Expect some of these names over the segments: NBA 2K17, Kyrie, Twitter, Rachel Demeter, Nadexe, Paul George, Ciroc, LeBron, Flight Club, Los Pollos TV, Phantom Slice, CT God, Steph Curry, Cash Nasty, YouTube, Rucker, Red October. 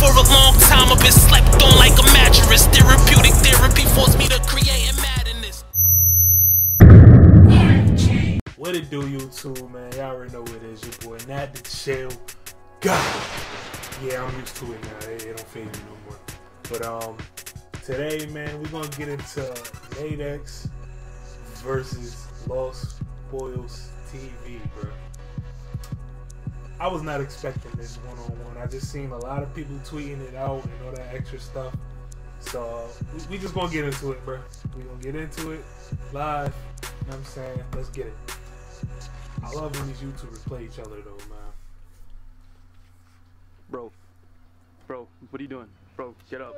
For a long time I've been slept on like a mattress. Therapeutic therapy forced me to create madness. What it do, YouTube, man? Y'all already know what it is. Your boy Nadexe. God. Yeah, I'm used to it now. It don't fade me no more. But today, man, we're gonna get into Nadexe versus Los Pollos TV, bro. I was not expecting this one-on-one. I just seen a lot of people tweeting it out and all that extra stuff. So we just gonna get into it, bro. We gonna get into it live. You know what I'm saying? Let's get it. I love when these YouTubers play each other, though, man. Bro, what are you doing? Bro, get up.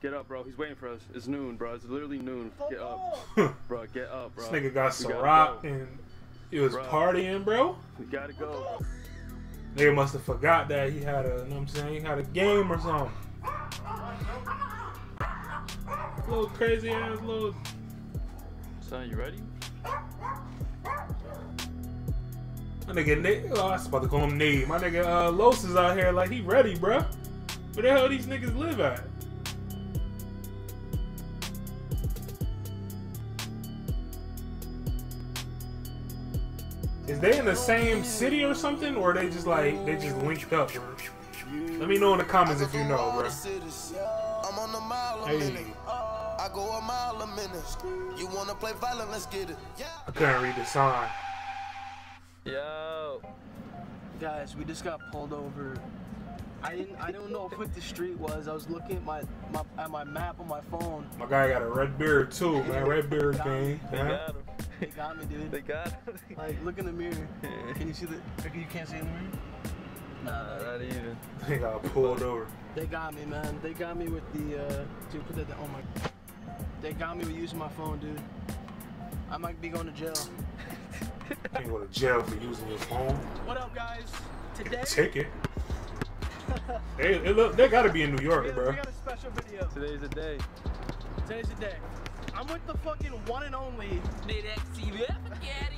Get up, bro. He's waiting for us. It's noon, bro. It's literally noon. Get up. Bro, get up, bro. This nigga got Ciroc and it was partying, bro. We gotta go. Nigga must have forgot that he had a, you know what I'm saying, he had a game or something. Little crazy ass little. Son, you ready? My nigga Nick, oh, I was about to call him Nate. My nigga Los is out here like he ready, bruh. Where the hell these niggas live at? Is they in the same city or something, or are they just like they just linked up? Let me know in the comments if you know, bro. Hey. I couldn't read the sign. Yo, guys, we just got pulled over. I don't know what the street was. I was looking at my map on my phone. My guy got a red beard too, man. Red beard gang. They got me, dude. They got him. Like, look in the mirror. Can you see the... You can't see in the mirror? Nah, not even. They got pulled over. They got me, man. They got me with the... Dude, put that down. Oh, my... They got me with using my phone, dude. I might be going to jail. You can't go to jail for using your phone. What up, guys? Today... Ticket. They gotta be in New York, bro. We got a special video. Today's the day. Today's the day. I'm with the fucking one and only Nadexe.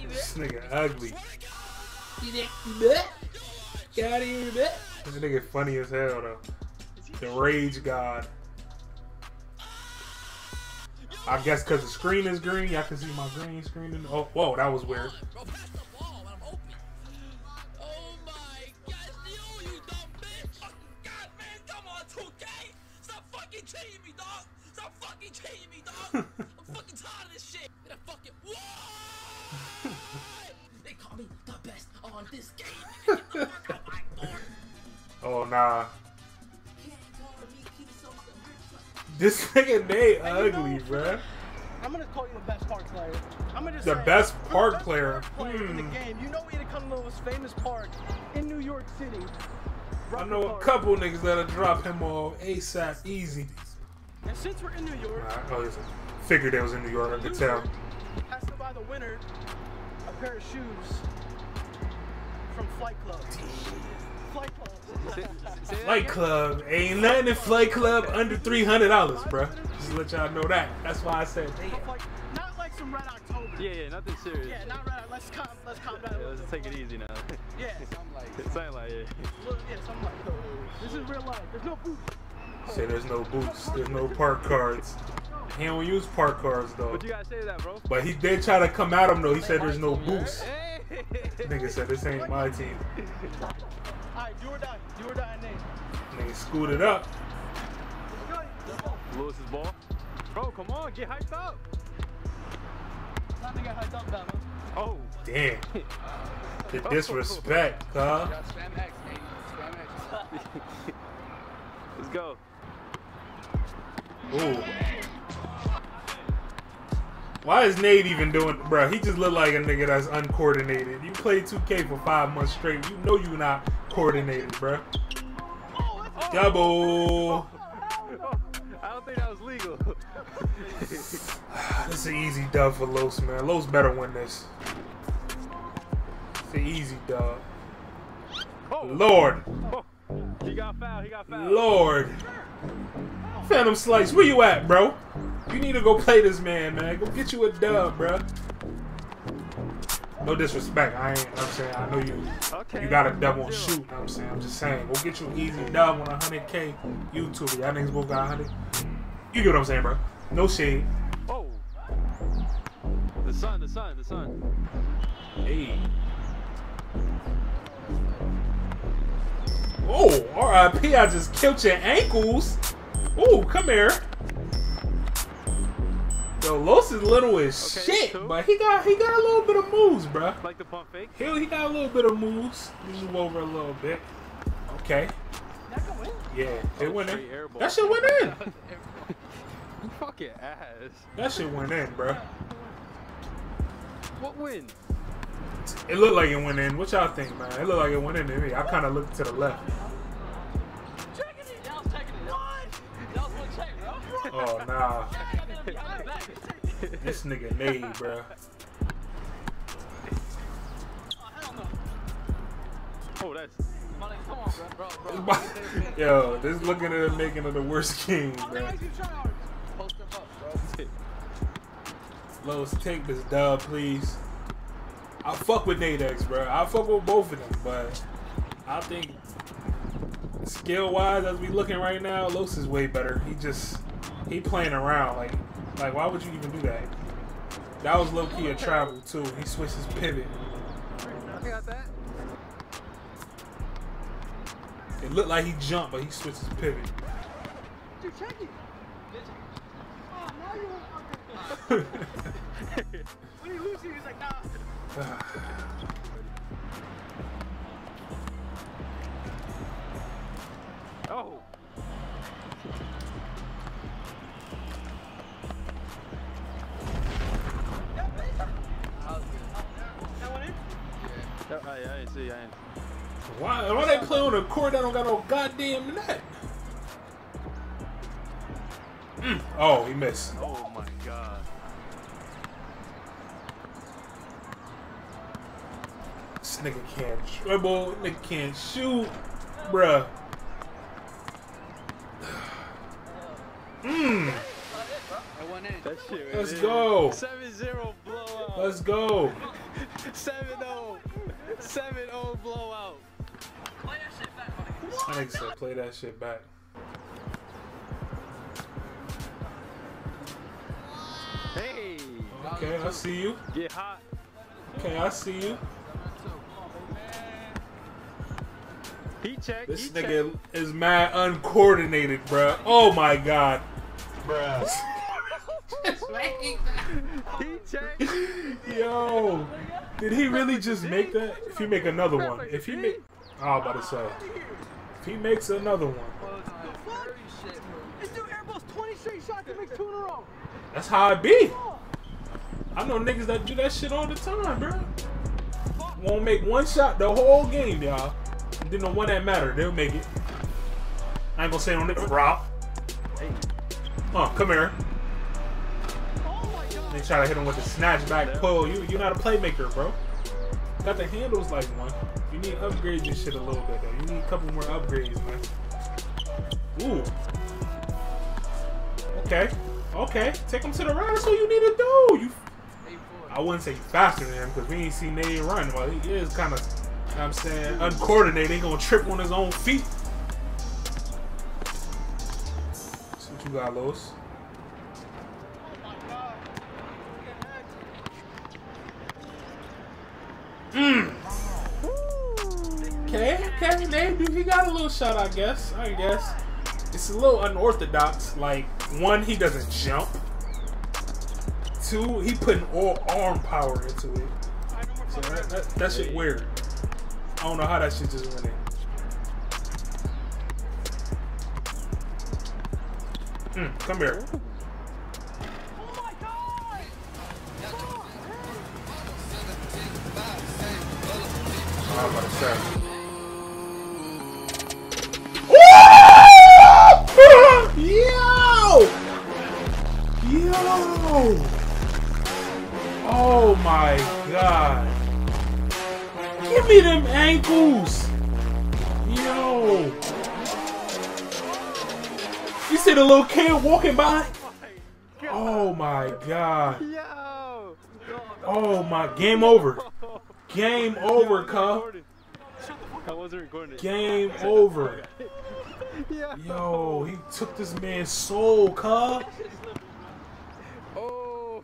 This nigga ugly. This nigga funny as hell though. The rage god. I guess cause the screen is green, y'all can see my green screen. Oh, whoa, that was weird. Oh nah. This nigga Nate ugly, bruh. I'm gonna call you the best park player. I'm gonna just the best park player. In the game. You know we had to come to the most famous park in New York City. Rucker I know park. A couple niggas that'll drop him off ASAP easy. And since we're in New York, I figured it was in New York. I could tell. Has to buy the winner a pair of shoes from Flight Club. Flight Club ain't nothing in Flight Club under $300, bro. Just to let y'all know that. That's why I said not like some Red October. Yeah, nothing serious. Yeah, not Red. Let's calm down. Yeah, let's take it easy now. Yeah, something like it. Yeah, something like that. This is real life. There's no boots. Say there's no boots. There's no park cards. He don't use park cards though. But you gotta say that, bro. But he did try to come at him though. He said there's no boots. Nigga said this ain't my team. Alright, do or die, Nate. Nigga scooted up. Lewis's ball. Bro, come on, get hyped up. Time to get hyped up, man. Oh, damn. The disrespect, huh? Spam X, Nate. Spam X. Let's go. Ooh. Why is Nate even doing, bro? He just look like a nigga that's uncoordinated. You played 2K for 5 months straight. You know you not coordinated, bro. Double. I don't think that was legal. This is an easy dub for Los, man. Los better win this. It's an easy dub. Oh. Lord. Oh. He got fouled. Lord. Phantom Slice, where you at, bro? You need to go play this man. Go get you a dub, bro. No disrespect. I ain't, I'm saying, I know you you got a double on shoot. I'm saying, I'm just saying, we'll get you an easy dub on 100K YouTube. Y'all niggas both got 100. You get what I'm saying, bro? No shade. Oh, the sun. Hey. Oh, R.I.P. I just killed your ankles. Oh, come here. Yo, Los is little as shit, cool. But he got a little bit of moves, bro. Like the pump fake. He got a little bit of moves. Move over a little bit. Okay. That can win. Yeah, it went in. That shit went in. Fucking ass. That shit went in, bro. What win? It looked like it went in. What y'all think, man? It looked like it went in to me. I kind of looked to the left. Oh nah. This nigga made, bruh. Oh, that's. Yo, this looking at the making of the worst game, bruh. Los, take this dub, please. I fuck with Nadexe, bruh. I fuck with both of them, but I think skill-wise, as we looking right now, Los is way better. He playing around like. Like, why would you even do that? That was low-key a travel, too. He switched his pivot. I got that. It looked like he jumped, but he switched his pivot. Dude, check it. Oh, now you fucking... When he loses, he's like, nah. Oh. Why they play on a court that don't got no goddamn net? Oh, he missed. Oh my god. This nigga can't dribble, nigga can't shoot, bruh. That shit, let's go. 7-0 blowout. Let's go. 7-0. 7-0 blowout. Play that shit back, buddy. I said play that shit back. Hey. Okay, I see you. Get hot. Okay, I see you. He checked. This nigga is mad uncoordinated, bruh. Oh my god. Bruh. Yo, did he really just make that? If he make another one, if he make, I was about to say, if he makes another one, this dude airballs 20 straight shots and makes 2 in a row. That's how it be. I know niggas that do that shit all the time, bro. Won't make one shot the whole game, y'all. Then the one that matter, they'll make it. I ain't gonna say no nigga, bro. Oh, come here. They try to hit him with the snatch back pull. You're not a playmaker, bro. Got the handles like one. You need to upgrade your shit a little bit, though. You need a couple more upgrades, man. Ooh. Okay. Okay. Take him to the run. That's what you need to do. I wouldn't say faster than him because we ain't seen Nate run. Well, he is kind of, you know what I'm saying, uncoordinated. He going to trip on his own feet. That's what you got, Los. Okay, maybe he got a little shot, I guess. It's a little unorthodox. Like, one, he doesn't jump. Two, he putting all arm power into it. So that shit weird. I don't know how that shit just went in. Come here. I was about to say. Yo! Yo! Oh my god. Give me them ankles. Yo. You see the little kid walking by? Oh my god. Oh my, game over. Game over, cuz. I wasn't recording it. Game over. Yeah. Yo, he took this man's soul, cuz. Oh.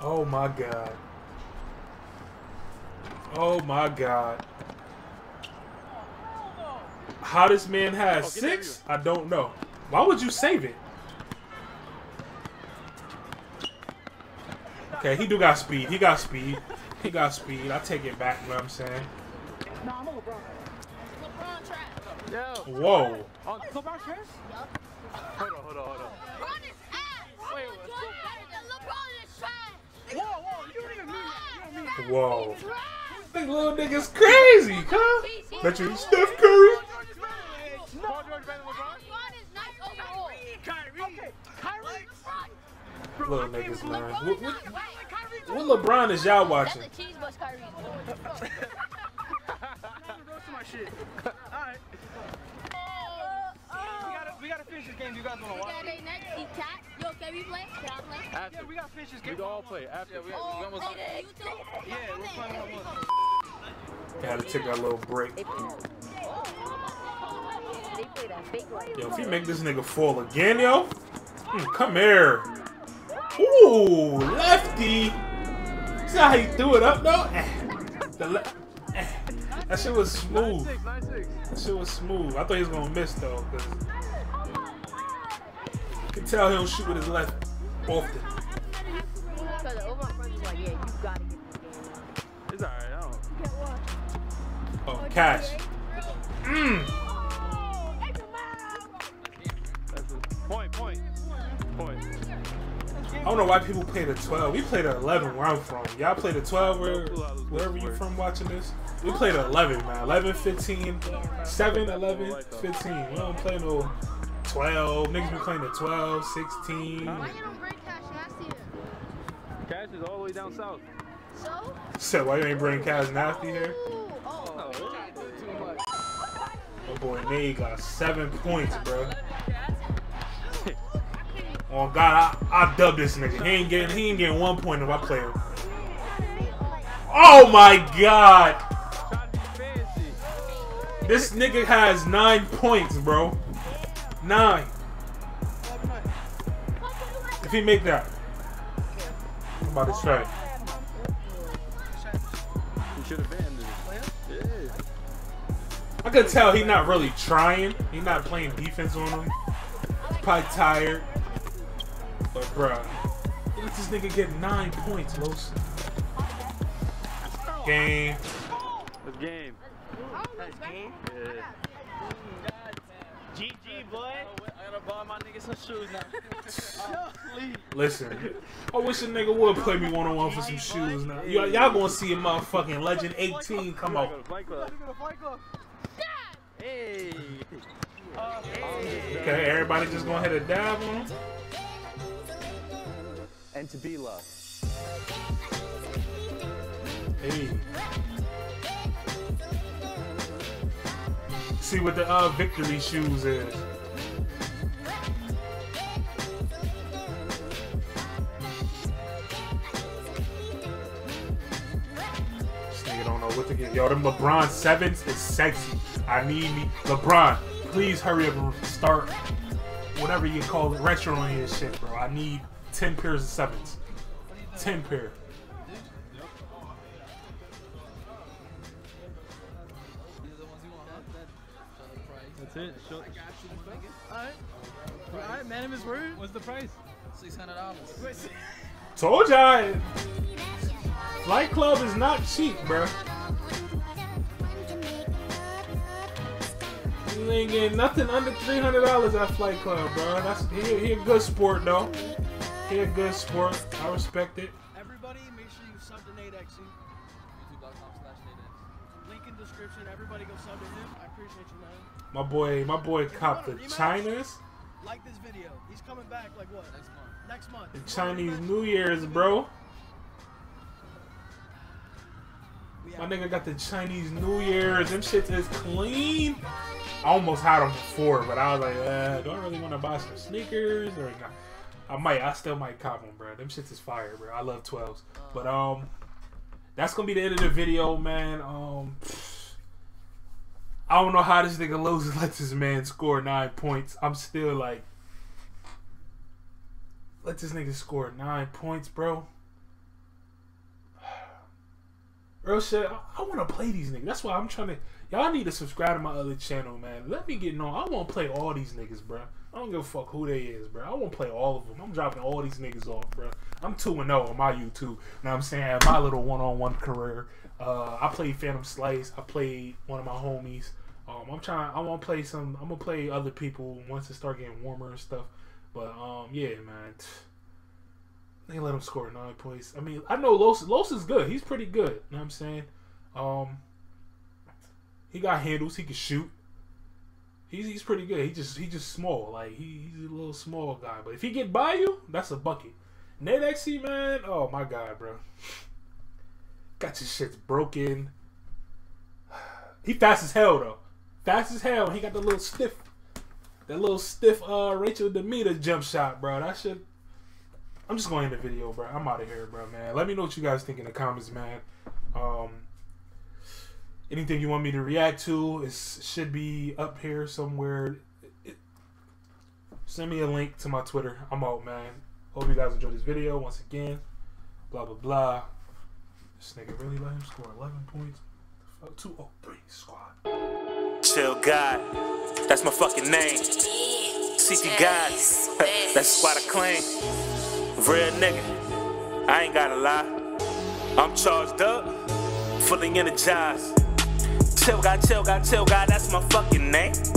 Oh my god. Oh my god. How this man has 6? I don't know. Why would you save it? Okay, he do got speed. He got speed. He got speed. I take it back, what I'm saying. No, I'm a LeBron. LeBron trap. Whoa. On LeBron trap? Hold on. LeBron is ass. Wait, what? You better than LeBron is trash. Whoa. You don't even mean that. Whoa. This little nigga's crazy, huh? Bet you he's Steph Curry. Paul George better than LeBron? LeBron is nice overall. Kyrie. Little niggas, man. What LeBron is y'all watching? That's a cheese bus, Kyrie. Alright. We gotta finish this game. Do you guys wanna watch? Yo, can we play? Can I play? After. Yeah, we gotta finish this game. We all play after. Yeah, we're playing one. Gotta take our little break. Yo, if you make this nigga fall again, yo, come here. Ooh, lefty. See how he threw it up, though? That shit was smooth. That shit was smooth. I thought he was gonna miss though, cause you can tell he don't shoot with his left often. It's alright. I don't. Oh, Cash. That's a point. I don't know why people play the 12. We play the 11 where I'm from. Y'all play the 12 wherever you from watching this. We play the 11, man. 11, 15, 7, 11, 15. We don't play no 12. Niggas be playing the 12, 16. Why you don't bring Cash Nasty here? Cash is all the way down south. So why you ain't bring Cash Nasty here? Oh boy, Nate got 7 points, bro. Oh God, I dubbed this nigga. He ain't getting 1 point if I play him. Oh my God! This nigga has 9 points, bro. 9. If he make that, I'm about to strike. I could tell he not really trying. He not playing defense on him. He's probably tired. But bruh, let this nigga get 9 points, Los. Game. That's game. Yeah. GG, boy. I gotta buy my nigga some shoes now. Listen, I wish a nigga would play me one-on-one for some shoes now. Y'all gonna see a motherfucking Legend 18 come out. Hey. Okay, everybody just gonna hit a dab on him. And to be loved. Hey. See what the victory shoes is. This nigga don't know what to get. Yo, them LeBron 7s is sexy. I need me. LeBron, please hurry up and start whatever you call it. Retro on your shit, bro. I need 10 pairs of 7s. 10 pair. That's it. Short. I got you, nigga. All right, man of his word. What's the price? $600. Told y'all. Flight Club is not cheap, bro. You ain't getting nothing under $300 at Flight Club, bro. That's he a good sport though. He a good sport. I respect it. Everybody, make sure you sub to Nadexe. YouTube.com/Nadexe. Link in description. Everybody go sub to him. I appreciate you, man. My boy copped the Chinas. Like this video. He's coming back like what? Next month. The Chinese New Year's, bro. My nigga got the Chinese New Year's. Them shit is clean. I almost had them before, but I was like, do I really want to buy some sneakers or not? I still might cop them, bro. Them shits is fire, bro. I love 12s. But that's gonna be the end of the video, man. I don't know how this nigga loses, lets this man score 9 points. I'm still like, let this nigga score 9 points, bro. Real shit, I want to play these niggas. That's why I'm trying to... Y'all need to subscribe to my other channel, man. Let me get on. I want to play all these niggas, bro. I don't give a fuck who they is, bro. I want to play all of them. I'm dropping all these niggas off, bro. I'm 2-0 on my YouTube. You know what I'm saying? My little one-on-one career. I played Phantom Slice. I played one of my homies. I want to play some... I'm going to play other people once it start getting warmer and stuff. But, yeah, man. They let him score 9 points. I mean, I know Los is good. He's pretty good. You know what I'm saying? He got handles. He can shoot. He's pretty good. He just small. Like he's a little small guy. But if he get by you, that's a bucket. Nadexe, man. Oh my god, bro. Got your shits broken. He fast as hell though. Fast as hell. He got the little stiff. That little stiff Rachel Demeter jump shot, bro. That shit. I'm just going to end the video, bro. I'm out of here, bro, man. Let me know what you guys think in the comments, man. Anything you want me to react to, it should be up here somewhere. Send me a link to my Twitter. I'm out, man. Hope you guys enjoyed this video once again. Blah, blah, blah. This nigga really let him score 11 points. 203 squad. Chill God. That's my fucking name. CT God. That's squad of claim. Real nigga, I ain't gotta lie. I'm charged up, fully energized. Chill God, that's my fucking name.